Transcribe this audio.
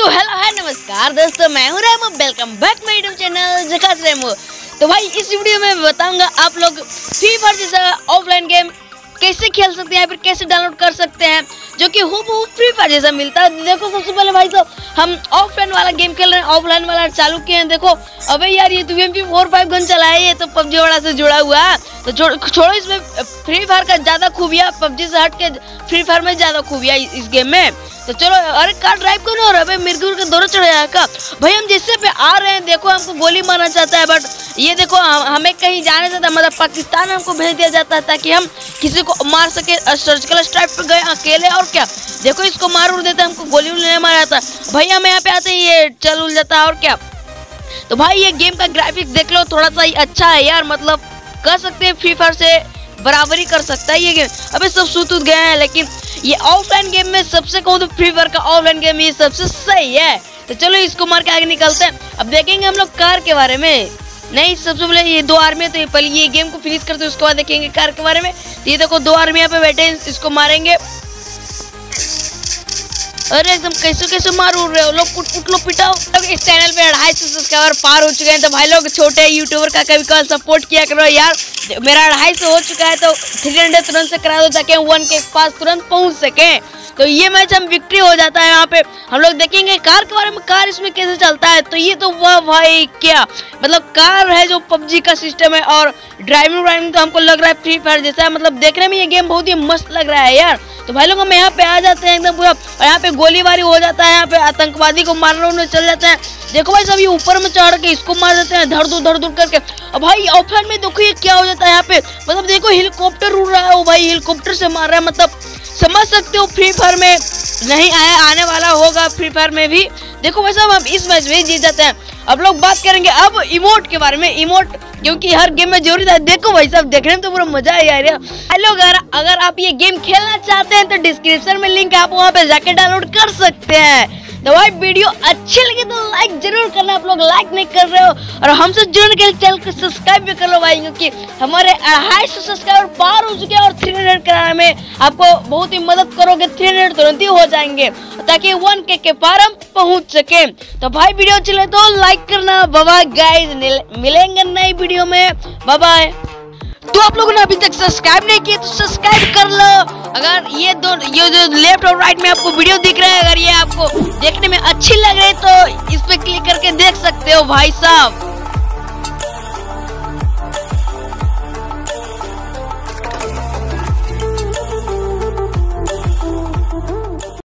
तो hello hi नमस्कार दोस्तों, मैं हूँ Remo. Welcome back my YouTube channel Jhakaas Remo. तो भाई इस वीडियो में मैं बताऊंगा आप लोग फ्री फायर जैसा ऑफलाइन गेम कैसे खेल सकते हैं या फिर कैसे डाउनलोड कर सकते हैं जो कि हूबहू फ्री फायर जैसा मिलता है। देखो सबसे पहले भाई तो हम ऑफलाइन वाला गेम खेल रहे हैं, ऑफलाइन वाला चालू किए हैं। देखो अबे यार ये तो वीएमपी 4-5 गन चला है, ये तो पबजी वाला से जुड़ा हुआ है। तो छोड़ो, इसमें फ्री फायर का ज़्यादा खूबिया, पबजी से हट के फ्री फायर में ज़्यादा खूबिया इस गेम में। तो चलो, अरे कार ड्राइव क्यों नहीं हो रहा भाई, मिर्गुर के दोनों चढ़ जाएगा भाई। हम जिससे पे आ रहे हैं, देखो हमको गोली मारना चाहता है, बट ये देखो हमें कहीं जाने देता, मतलब पाकिस्तान हमको भेज दिया जाता है ताकि हम किसी को मार सके। सर्जिकल स्ट्राइक पे गए अकेले, और क्या देखो इसको मार उड़ देता, हमको गोली उल नहीं मारा था भाई। हम यहाँ पे आते ही ये चल उल जाता है, और क्या। तो भाई ये गेम का ग्राफिक्स देख लो, थोड़ा सा ही अच्छा है यार, मतलब कर सकते हैं फ्री फायर से बराबरी कर सकता है ये गेम। अबे सब सूत गए हैं, लेकिन ये ऑफलाइन गेम में सबसे कहूँ तो फ्री फायर का ऑफलाइन गेम ये सबसे सही है। तो चलो इसको मार के आगे निकलते हैं। अब देखेंगे हम लोग कार के बारे में, नहीं सबसे पहले ये दो आर्मी है, तो ये पहले ये गेम को फिनिश करते हैं, उसके बाद देखेंगे कार के बारे में। तो ये देखो दो आर्मी यहाँ पे बैठे हैं, इसको मारेंगे। अरे एकदम कैसे कैसे मार उड़ रहे हो लोग, कुट कुट लो पिटाओ। लोग इस चैनल पे 250 सब्सक्राइबर पार हो चुके हैं, तो भाई लोग छोटे यूट्यूबर का कभी कभी सपोर्ट किया करो यार। मेरा 250 हो चुका है, तो 300 तुरंत से करा दो ताकि 1K के पास तुरंत पहुंच सके। तो ये मैच हम विक्ट्री हो जाता है यहाँ पे। हम लोग देखेंगे कार के बारे में, कार इसमें कैसे चलता है। तो ये तो वाह भाई क्या, मतलब कार है जो पबजी का सिस्टम है, और ड्राइविंग तो हमको लग रहा है फ्री फायर जैसा है, मतलब देखने में ये गेम बहुत ही मस्त लग रहा है यार। तो भाई लोग हम यहाँ पे आ जाते हैं एकदम पूरा, और यहाँ पे गोलीबारी हो जाता है, यहाँ पे आतंकवादी को मारने उन्हें चल जाते हैं। देखो भाई सभी ऊपर में चढ़ के इसको मार देते हैं धड़ दूर करके। और भाई ऑफलाइन में देखो ये क्या हो जाता है यहाँ पे, मतलब देखो हेलीकॉप्टर उड़ रहा है, वो भाई हेलीकॉप्टर से मार रहा है, मतलब समझ सकते हो फ्री फायर में नहीं आया, आने वाला होगा फ्री फायर में भी। देखो भाई साहब हम इस मैच में जीत जाते हैं। अब लोग बात करेंगे अब इमोट के बारे में, इमोट क्योंकि हर गेम में जरूरी था। देखो भाई साहब देखने में तो पूरा मजा आया यार। हेलो अगर आप ये गेम खेलना चाहते हैं तो डिस्क्रिप्शन में लिंक है, आप वहाँ पे जाके डाउनलोड कर सकते हैं। तो भाई वीडियो अच्छी लगी तो लाइक जरूर करना, आप लोग लाइक नहीं कर रहे हो, और हमसे जुड़ने के लिए चैनल को सब्सक्राइब भी कर लो भाई, क्योंकि हमारे 250 सब्सक्राइबर पार हो चुके हैं, और 300 कराने में आपको बहुत ही मदद करोगे, 300 तुरंत ही हो जाएंगे ताकि 1K के पार हम पहुँच सके। तो भाई वीडियो अच्छी लगे तो लाइक करना। बाय गाइस, मिलेंगे नई वीडियो में, बाय। तो आप लोगों ने अभी तक सब्सक्राइब नहीं किया तो सब्सक्राइब कर लो। अगर ये जो लेफ्ट और राइट में आपको वीडियो दिख रहा है, अगर ये आपको देखने में अच्छी लग रही है तो इस पे क्लिक करके देख सकते हो भाई साहब।